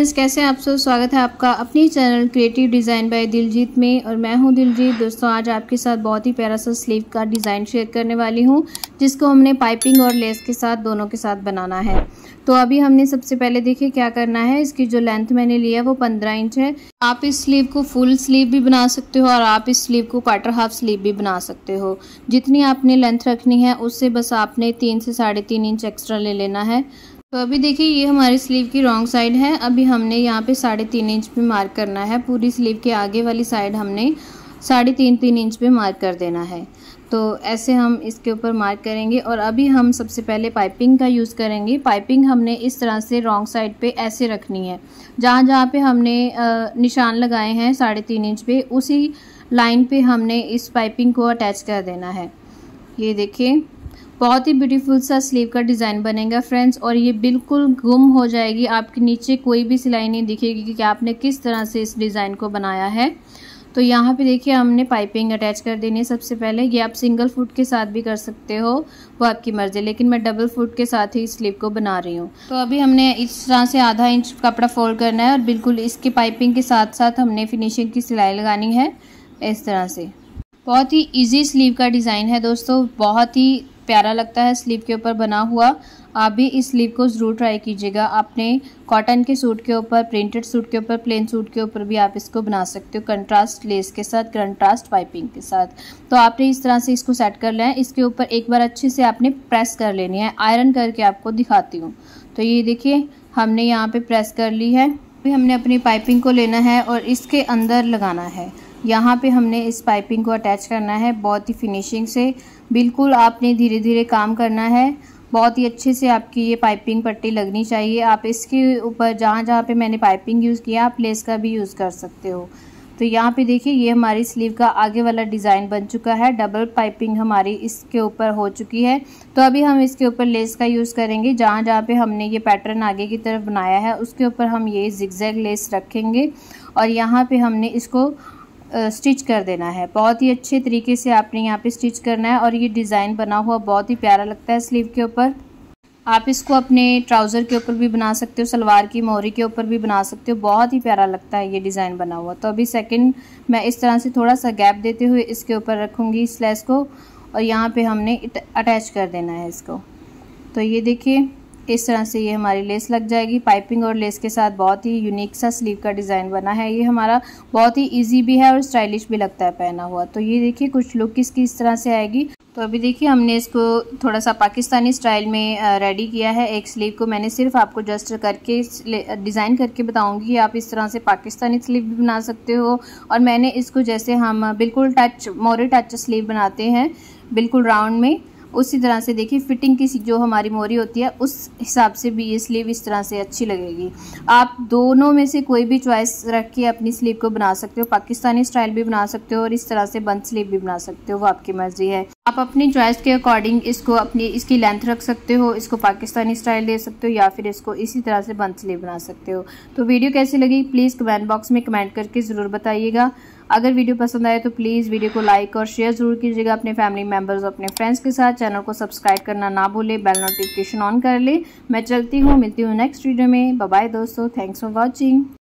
Friends, कैसे आप सब। स्वागत है आपका अपने channel creative design by Diljit में और मैं हूं दिलजीत। दोस्तों, आज आपके साथ बहुत ही प्यारा सा स्लीव का डिज़ाइन शेयर करने वाली हूं, जिसको हमने पाइपिंग और लेस के साथ दोनों के साथ बनाना है। तो अभी हमने सबसे पहले देखिए क्या करना है। इसकी जो लेंथ मैंने लिया वो 15 इंच है। आप इस स्लीव को फुल स्लीव भी बना सकते हो और आप इस स्लीव को क्वार्टर हाफ स्लीव भी बना सकते हो। जितनी आपने लेंथ रखनी है उससे बस आपने 3 से साढ़े 3 इंच एक्स्ट्रा ले लेना है। तो अभी देखिए ये हमारी स्लीव की रॉन्ग साइड है। अभी हमने यहाँ पे 3.5 इंच पे मार्क करना है। पूरी स्लीव के आगे वाली साइड हमने 3.5 इंच पे मार्क कर देना है। तो ऐसे हम इसके ऊपर मार्क करेंगे और अभी हम सबसे पहले पाइपिंग का यूज़ करेंगे। पाइपिंग हमने इस तरह से रॉन्ग साइड पे ऐसे रखनी है। जहाँ जहाँ पे हमने निशान लगाए हैं 3.5 इंच पे, उसी लाइन पे हमने इस पाइपिंग को अटैच कर देना है। ये देखिए बहुत ही ब्यूटीफुल सा स्लीव का डिज़ाइन बनेगा फ्रेंड्स, और ये बिल्कुल गुम हो जाएगी। आपके नीचे कोई भी सिलाई नहीं दिखेगी कि आपने किस तरह से इस डिज़ाइन को बनाया है। तो यहाँ पे देखिए हमने पाइपिंग अटैच कर देनी है सबसे पहले। ये आप सिंगल फुट के साथ भी कर सकते हो, वो आपकी मर्ज़ी, लेकिन मैं डबल फुट के साथ ही स्लीव को बना रही हूँ। तो अभी हमने इस तरह से 0.5 इंच कपड़ा फोल्ड करना है और बिल्कुल इसके पाइपिंग के साथ साथ हमने फिनिशिंग की सिलाई लगानी है। इस तरह से बहुत ही ईजी स्लीव का डिज़ाइन है दोस्तों, बहुत ही प्यारा लगता है स्लीव के ऊपर बना हुआ। आप भी इस स्लीव को ज़रूर ट्राई कीजिएगा। आपने कॉटन के सूट के ऊपर, प्रिंटेड सूट के ऊपर, प्लेन सूट के ऊपर भी आप इसको बना सकते हो, कंट्रास्ट लेस के साथ, कंट्रास्ट पाइपिंग के साथ। तो आपने इस तरह से इसको सेट कर लिया है। इसके ऊपर एक बार अच्छे से आपने प्रेस कर लेनी है। आयरन करके आपको दिखाती हूँ। तो ये देखिए हमने यहाँ पर प्रेस कर ली है। अभी हमने अपनी पाइपिंग को लेना है और इसके अंदर लगाना है। यहाँ पे हमने इस पाइपिंग को अटैच करना है बहुत ही फिनिशिंग से। बिल्कुल आपने धीरे धीरे काम करना है। बहुत ही अच्छे से आपकी ये पाइपिंग पट्टी लगनी चाहिए। आप इसके ऊपर जहाँ जहाँ पे मैंने पाइपिंग यूज़ किया, आप लेस का भी यूज़ कर सकते हो। तो यहाँ पे देखिए ये हमारी स्लीव का आगे वाला डिज़ाइन बन चुका है। डबल पाइपिंग हमारी इसके ऊपर हो चुकी है। तो अभी हम इसके ऊपर लेस का यूज़ करेंगे। जहाँ जहाँ पे हमने ये पैटर्न आगे की तरफ बनाया है उसके ऊपर हम ये जिगजैग लेस रखेंगे और यहाँ पर हमने इसको स्टिच कर देना है। बहुत ही अच्छे तरीके से आपने यहाँ पे स्टिच करना है और ये डिज़ाइन बना हुआ बहुत ही प्यारा लगता है स्लीव के ऊपर। आप इसको अपने ट्राउज़र के ऊपर भी बना सकते हो, सलवार की मोहरी के ऊपर भी बना सकते हो। बहुत ही प्यारा लगता है ये डिज़ाइन बना हुआ। तो अभी सेकंड मैं इस तरह से थोड़ा सा गैप देते हुए इसके ऊपर रखूँगी इस लेस को और यहाँ पर हमने अटैच कर देना है इसको। तो ये देखिए इस तरह से ये हमारी लेस लग जाएगी। पाइपिंग और लेस के साथ बहुत ही यूनिक सा स्लीव का डिज़ाइन बना है। ये हमारा बहुत ही इजी भी है और स्टाइलिश भी लगता है पहना हुआ। तो ये देखिए कुछ लुक इसकी इस तरह से आएगी। तो अभी देखिए हमने इसको थोड़ा सा पाकिस्तानी स्टाइल में रेडी किया है। एक स्लीव को मैंने सिर्फ आपको जस्ट करके डिज़ाइन करके बताऊंगी। आप इस तरह से पाकिस्तानी स्लीव भी बना सकते हो और मैंने इसको जैसे हम बिल्कुल टच मोरे टच स्लीव बनाते हैं बिल्कुल राउंड में, उसी तरह से देखिए फिटिंग की जो हमारी मोरी होती है उस हिसाब से भी ये स्लीव इस तरह से अच्छी लगेगी। आप दोनों में से कोई भी चॉइस रख के अपनी स्लीव को बना सकते हो। पाकिस्तानी स्टाइल भी बना सकते हो और इस तरह से बंद स्लीव भी बना सकते हो, वो आपकी मर्जी है। आप अपनी चॉइस के अकॉर्डिंग इसको अपनी इसकी लेंथ रख सकते हो, इसको पाकिस्तानी स्टाइल दे सकते हो या फिर इसको इसी तरह से बंद स्लीव बना सकते हो। तो वीडियो कैसी लगी प्लीज़ कमेंट बॉक्स में कमेंट करके ज़रूर बताइएगा। अगर वीडियो पसंद आए तो प्लीज़ वीडियो को लाइक और शेयर ज़रूर कीजिएगा अपने फैमिली मेम्बर्स और अपने फ्रेंड्स के साथ। चैनल को सब्सक्राइब करना ना भूले, बेल नोटिफिकेशन ऑन कर ले। मैं चलती हूँ, मिलती हूँ नेक्स्ट वीडियो में। बाय बाय दोस्तों, थैंक्स फॉर वॉचिंग।